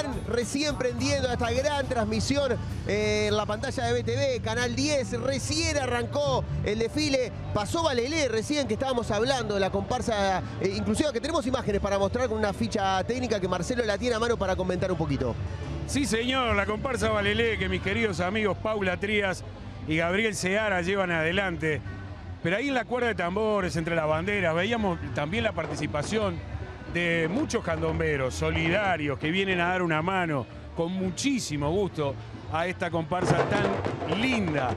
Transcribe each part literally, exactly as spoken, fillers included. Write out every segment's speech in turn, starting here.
están recién prendiendo esta gran transmisión eh, en la pantalla de B T V, Canal diez, recién arrancó el desfile, pasó Valelé recién que estábamos hablando de la comparsa, eh, inclusive que tenemos imágenes para mostrar con una ficha técnica que Marcelo la tiene a mano para comentar un poquito. Sí señor, la comparsa Valelé que mis queridos amigos Paula Trías y Gabriel Seara llevan adelante. Pero ahí en la cuerda de tambores, entre las banderas, veíamos también la participación de muchos candomberos solidarios que vienen a dar una mano con muchísimo gusto a esta comparsa tan linda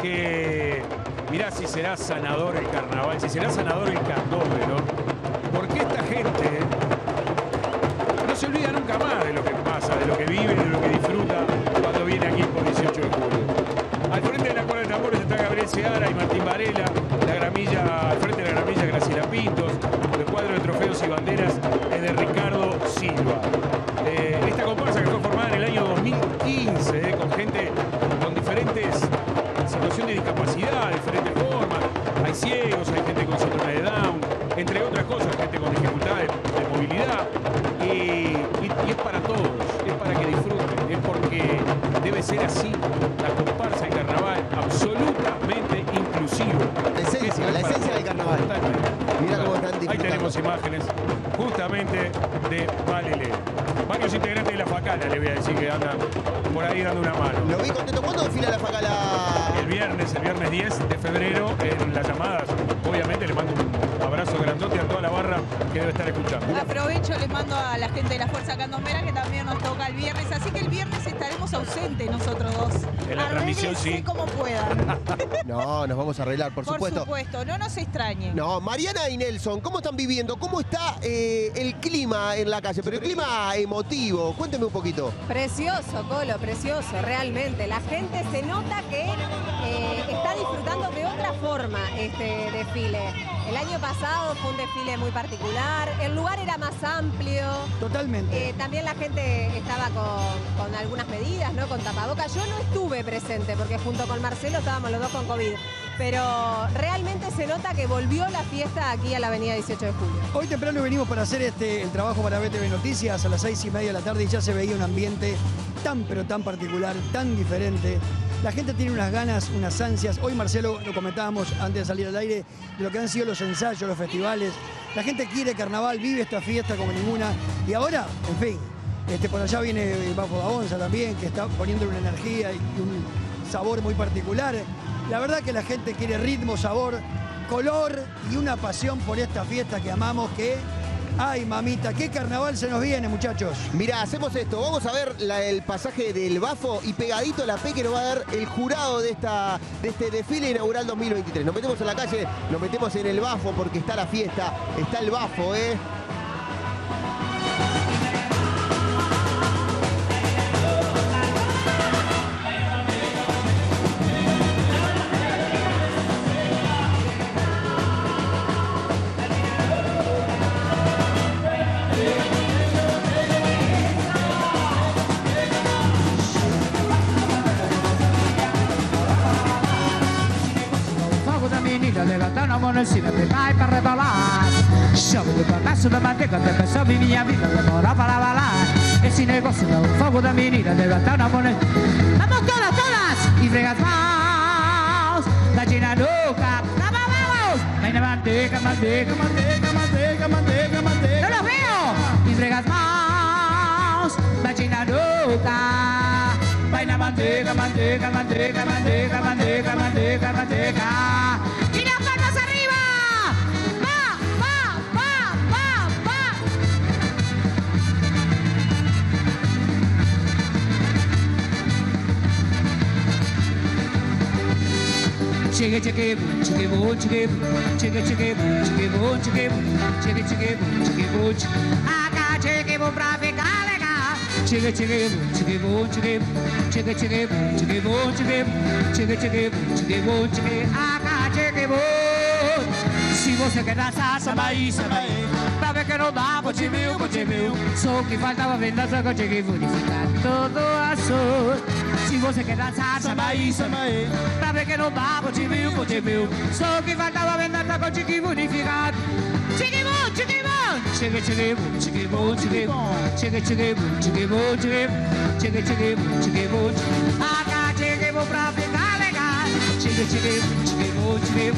que mirá si será sanador el carnaval, si será sanador el candombero, porque esta gente no se olvida nunca más de lo que pasa, de lo que vive, de lo que disfruta cuando viene aquí por dieciocho de julio. Al frente de la cuerda de tambores está Gabriel Seara y Martín Varela, la gramilla, al frente de la gramilla Graciela Pintos, el cuadro de trofeos y banderas es de Ricardo Silva. Eh, esta comparsa que fue formada en el año dos mil quince, eh, con gente con diferentes situaciones de discapacidad, diferentes formas, hay ciegos, hay gente con síndrome de Down, entre otras cosas, gente con dificultades de, de movilidad, y, y, y es para todos, es para que disfruten, es porque debe ser así la comparsa en carnaval, absolutamente inclusiva. La esencia, la esencia del carnaval. Mira cómo están disfrutando. Ahí tenemos imágenes justamente de Valelé. Varios integrantes de la Facala, le voy a decir que andan por ahí dando una mano. Lo vi contento. ¿Cuándo desfila la Facala? El viernes, el viernes diez de febrero, en las llamadas. Obviamente le mando un abrazo grandote a toda la barra que debe estar escuchando. Aprovecho, les mando a la gente de la Fuerza Candomera que también nos toca el viernes. Así que el viernes estaremos ausentes nosotros dos. En la transmisión, sí. Como puedan. No, nos vamos a arreglar, por supuesto. Por supuesto, no nos extrañen. No, Mariana y Nelson, ¿cómo están viviendo? ¿Cómo está eh, el clima en la calle? Pero el clima emotivo, cuénteme un poquito. Precioso, Colo, precioso, realmente. La gente se nota que eh, está disfrutando de otra forma este desfile. El año pasado fue un desfile muy particular, el lugar era más amplio. Totalmente. Eh, también la gente estaba con, con algunas medidas, ¿no? Con tapabocas. Yo no estuve presente porque junto con Marcelo estábamos los dos con COVID. Pero realmente se nota que volvió la fiesta aquí a la avenida dieciocho de julio. Hoy temprano venimos para hacer este, el trabajo para B T V Noticias a las seis y media de la tarde y ya se veía un ambiente tan pero tan particular, tan diferente. La gente tiene unas ganas, unas ansias. Hoy, Marcelo, lo comentábamos antes de salir al aire, de lo que han sido los ensayos, los festivales. La gente quiere carnaval, vive esta fiesta como ninguna. Y ahora, en fin, este, por allá viene Bajo de Abonza también, que está poniendo una energía y un sabor muy particular. La verdad que la gente quiere ritmo, sabor, color y una pasión por esta fiesta que amamos que... Ay, mamita, qué carnaval se nos viene, muchachos. Mirá, hacemos esto. Vamos a ver la, el pasaje del Bafo y pegadito la P que nos va a dar el jurado de, esta, de este desfile inaugural dos mil veintitrés. Nos metemos en la calle, nos metemos en el Bafo porque está la fiesta, está el Bafo, ¿eh? Una manteca te pesò mi mia vita la morava la balà e si negocio da un fuoco da menina deve estar una moneta vamos todas todas y fregas más la llena loca la vamos hay una manteca manteca manteca manteca manteca manteca no lo veo y fregas más la llena loca hay una manteca manteca manteca manteca manteca manteca manteca. Chegue, chegue, chegue, chegue, chegue, chegue, chegue, chegue, chegue, chegue, acá chegue, para ficar legal. Chegue, chegue, chegue, chegue, chegue, chegue, chegue, chegue, chegue, acá chegue, se você quer dançar, samba aí, samba aí. Pra ver que não dá, bote mil, bote mil. Só o que faltava vem dançar que eu cheguei, vou ficar todo azul. Se você quer dançar, samba aí, samba aí. Pra ver que não dá, bote mil, bote mil. Só o que faltava vem dançar que eu cheguei, vou ficar. Cheguei, vou, cheguei, vou, chega, chega, chega, bom, chega, chega, chega, chega, bom, chega, chega, chega, chega, bom, agora chega, vou pra ficar legal. Chega, chega, chega, bom, chega,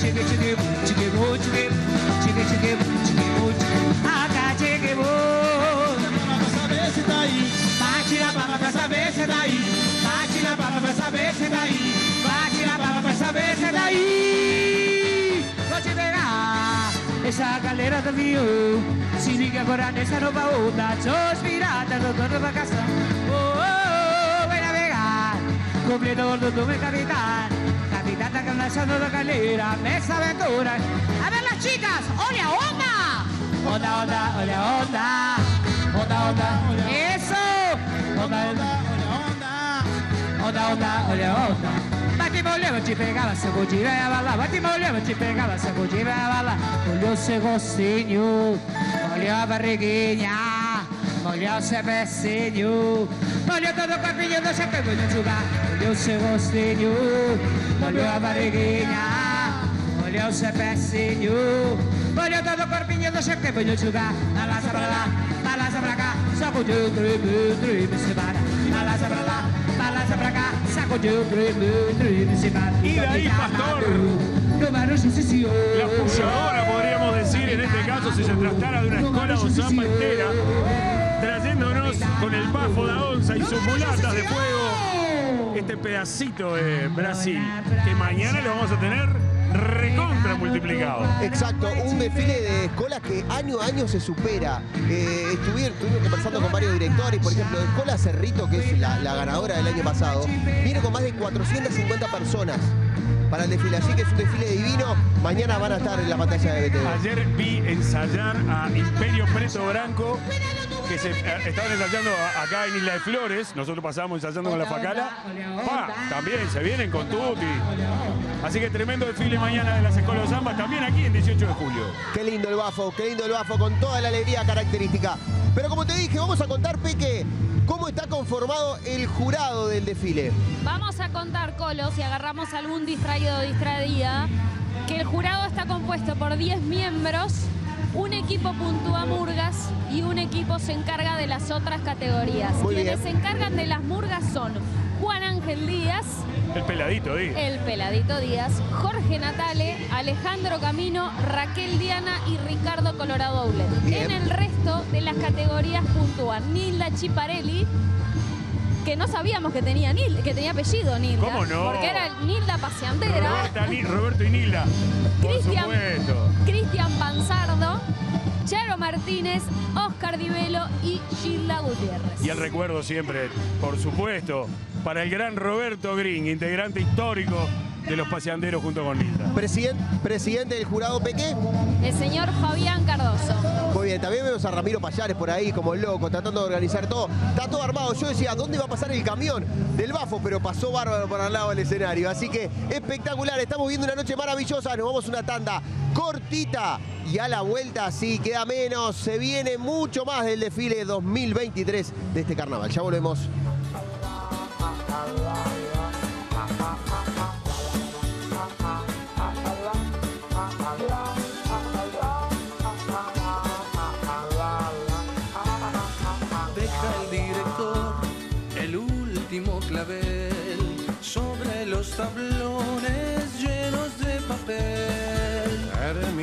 chega, chega, chega, bom, chega, chega, chega, chega, bom, agora chega, vou. Pra saber se tá aí, bate na palma pra saber se tá aí, bate na palma pra saber se tá aí, bate na palma pra saber se tá aí. Vou te pegar. Essa galera do Rio, se liga agora nessa nova onda, os piratas tocando vacação. Oh, oh, oh, vai navegar, cumpridor do meu capitán, capitán da canasta da galera, nessa aventura. A ver las chicas, olha a onda! Onda, onda, olha a onda! Onda, onda, olha a onda! Isso! Onda, onda, olha a onda! Onda, onda, olha a onda! Bate molhando, eu te pegava, sacudir, vai abalar. Bate molhando, eu te pegava, sacudir, vai abalar. Molhou seu rostinho, molhou a barriguinha, molhou seu pezinho, molhou todo o corpinho do chapéu do lugar. Molhou seu rostinho, molhou a barriguinha, molhou seu pezinho, molhou todo o corpinho do chapéu do lugar. Balança pra lá, balança pra cá, sacudiu, tribu, tribu, se para. Balança pra lá. Balança pra cá, sacudiu, tribu, tribu, se bate. Y de ahí, pastor, la fusilladora, podríamos decir, en este caso, si se tratara de una escola o zamba entera, trayéndonos con el Bajo de Abonza y sus mulatas de fuego este pedacito de Brasil, que mañana lo vamos a tener recontra multiplicado. Exacto, un desfile de escolas que año a año se supera. Eh, estuvieron, estuvieron conversando con varios directores, por ejemplo, Escola Cerrito, que es la, la ganadora del año pasado, vino con más de cuatrocientas cincuenta personas para el desfile, así que es un desfile divino. Mañana van a estar en la pantalla de B T V. Ayer vi ensayar a Imperio Preto Branco, que se estaban ensayando acá en Isla de Flores. Nosotros pasábamos ensayando con la Facala. Pa, también se vienen con Tuti. Así que tremendo desfile mañana de las escolas zambas, también aquí en dieciocho de julio. Qué lindo el Bafo, qué lindo el Bafo, con toda la alegría característica. Pero como te dije, vamos a contar, Peque, cómo está conformado el jurado del desfile. Vamos a contar, Colo, si agarramos algún distraído o distraída, que el jurado está compuesto por diez miembros. Un equipo puntúa murgas y un equipo se encarga de las otras categorías. Muy Quienes bien. se encargan de las murgas son Juan Ángel Díaz, el peladito Díaz, el peladito Díaz, Jorge Natale, Alejandro Camino, Raquel Diana y Ricardo Colorado Oble. En el resto de las categorías puntúan Nilda Chiparelli, que no sabíamos que tenía, Nil, que tenía apellido Nilda. ¿Cómo no? Porque era Nilda Paseandera. Roberta, Roberto y Nilda. Cristian, Cristian Panzardo, Chero Martínez, Oscar Divelo y Gilda Gutiérrez. Y el recuerdo siempre, por supuesto, para el gran Roberto Green, integrante histórico de los Paseanderos junto con Nilda. Presidente, presidente del jurado, Peque. El señor Fabián Cardoso. Muy bien, también vemos a Ramiro Payares por ahí como loco, tratando de organizar todo. Está todo armado. Yo decía, ¿dónde va a pasar el camión del Bafo? Pero pasó bárbaro para el lado del escenario. Así que espectacular. Estamos viendo una noche maravillosa. Nos vamos a una tanda cortita. Y a la vuelta, sí, queda menos. Se viene mucho más del desfile dos mil veintitrés de este carnaval. Ya volvemos. Sobre los tablones llenos de papel.